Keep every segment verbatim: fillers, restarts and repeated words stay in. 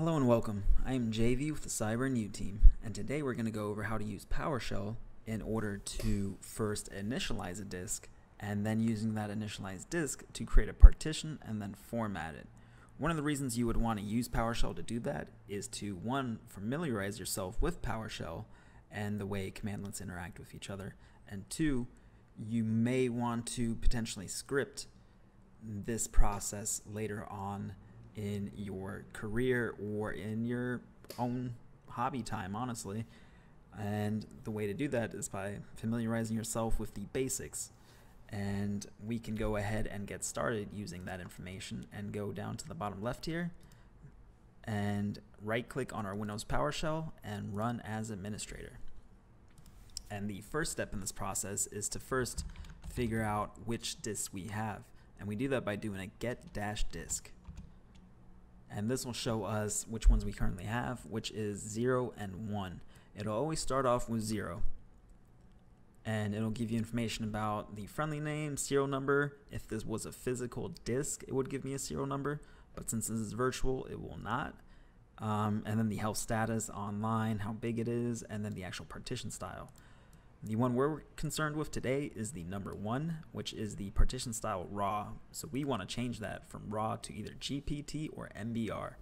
Hello and welcome. I am J V with the Cyber and You team, and today we're going to go over how to use PowerShell in order to first initialize a disk, and then using that initialized disk to create a partition and then format it. One of the reasons you would want to use PowerShell to do that is to, one, familiarize yourself with PowerShell and the way commandlets interact with each other, and two, you may want to potentially script this process later on in your career or in your own hobby time, honestly. And the way to do that is by familiarizing yourself with the basics, and we can go ahead and get started using that information and go down to the bottom left here and right click on our Windows PowerShell and run as administrator. And the first step in this process is to first figure out which disk we have, and we do that by doing a get-disk. And this will show us which ones we currently have, which is zero and one. It'll always start off with zero, and it'll give you information about the friendly name, serial number. If this was a physical disk, it would give me a serial number, but since this is virtual, it will not. Um, and then the health status online, how big it is, and then the actual partition style. The one we're concerned with today is the number one, which is the partition style raw. So we want to change that from raw to either G P T or M B R.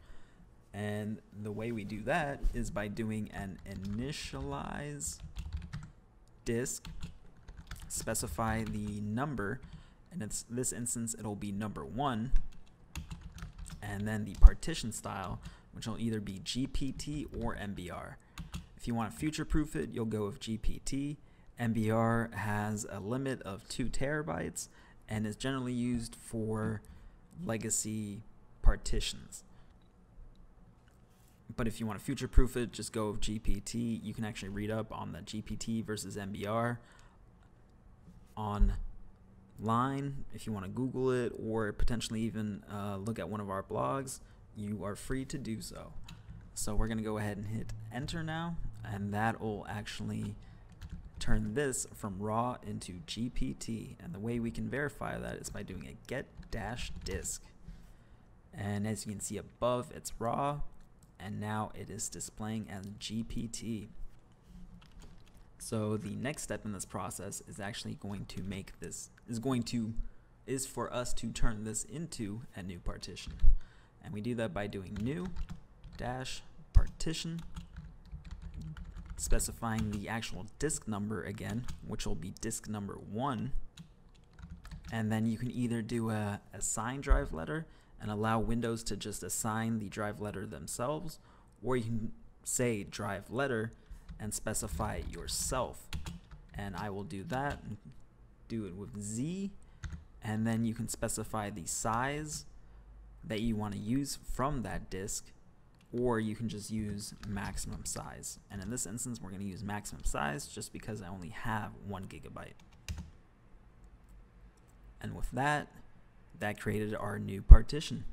And the way we do that is by doing an initialize disk, specify the number, and in this instance it'll be number one, and then the partition style, which will either be G P T or M B R. If you want to future-proof it, you'll go with G P T. M B R has a limit of two terabytes and is generally used for legacy partitions. But if you want to future-proof it, just go with G P T. You can actually read up on the G P T versus M B R online if you want to Google it, or potentially even uh, look at one of our blogs. You are free to do so. So we're going to go ahead and hit enter now, and that will actually turn this from raw into G P T. And the way we can verify that is by doing a get-disk. And as you can see above, it's raw, and now it is displaying as G P T. So the next step in this process is actually going to make this is going to is for us to turn this into a new partition. And we do that by doing new dash partition, specifying the actual disk number again, which will be disk number one, and then you can either do a assign drive letter and allow Windows to just assign the drive letter themselves, or you can say drive letter and specify it yourself. And I will do that, do it with Z, and then you can specify the size that you want to use from that disk, or you can just use maximum size. And in this instance, we're going to use maximum size just because I only have one gigabyte. And with that, that created our new partition.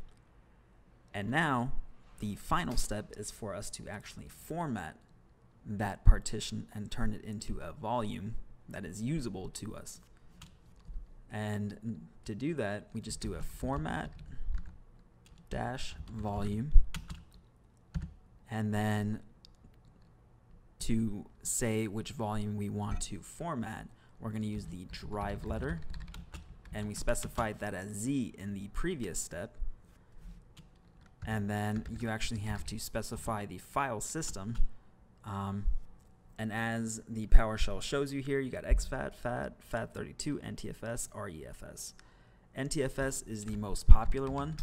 And now the final step is for us to actually format that partition and turn it into a volume that is usable to us. And to do that, we just do a format dash volume. And then to say which volume we want to format, we're going to use the drive letter, and we specified that as Z in the previous step. And then you actually have to specify the file system, um, and as the PowerShell shows you here, you got exFAT, FAT, FAT thirty-two, N T F S, ReFS. N T F S is the most popular one,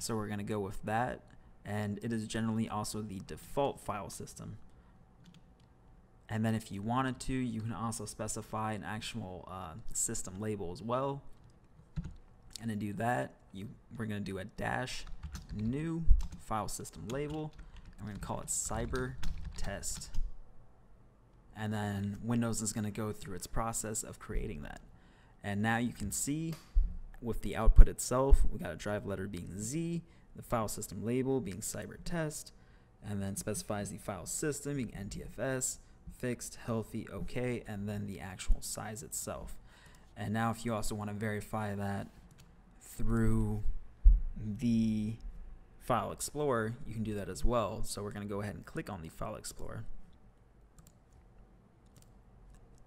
so we're going to go with that. And it is generally also the default file system. And then if you wanted to, you can also specify an actual uh, system label as well. And to do that, you, we're going to do a dash new file system label, and we're going to call it cyber test. And then Windows is going to go through its process of creating that. And now you can see with the output itself, we got a drive letter being Z, the file system label being cyber test, and then specifies the file system being N T F S, fixed, healthy, okay, and then the actual size itself. And now if you also want to verify that through the File Explorer, you can do that as well. So we're going to go ahead and click on the File Explorer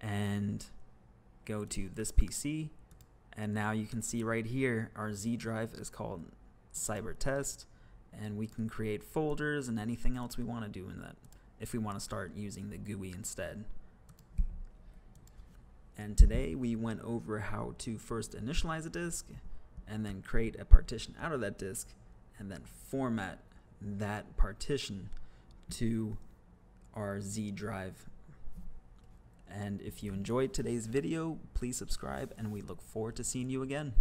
and go to this P C, and now you can see right here our Z drive is called Cyber Test, and we can create folders and anything else we want to do in that if we want to start using the G U I instead. And today we went over how to first initialize a disk and then create a partition out of that disk and then format that partition to our Z drive. And if you enjoyed today's video, please subscribe, and we look forward to seeing you again.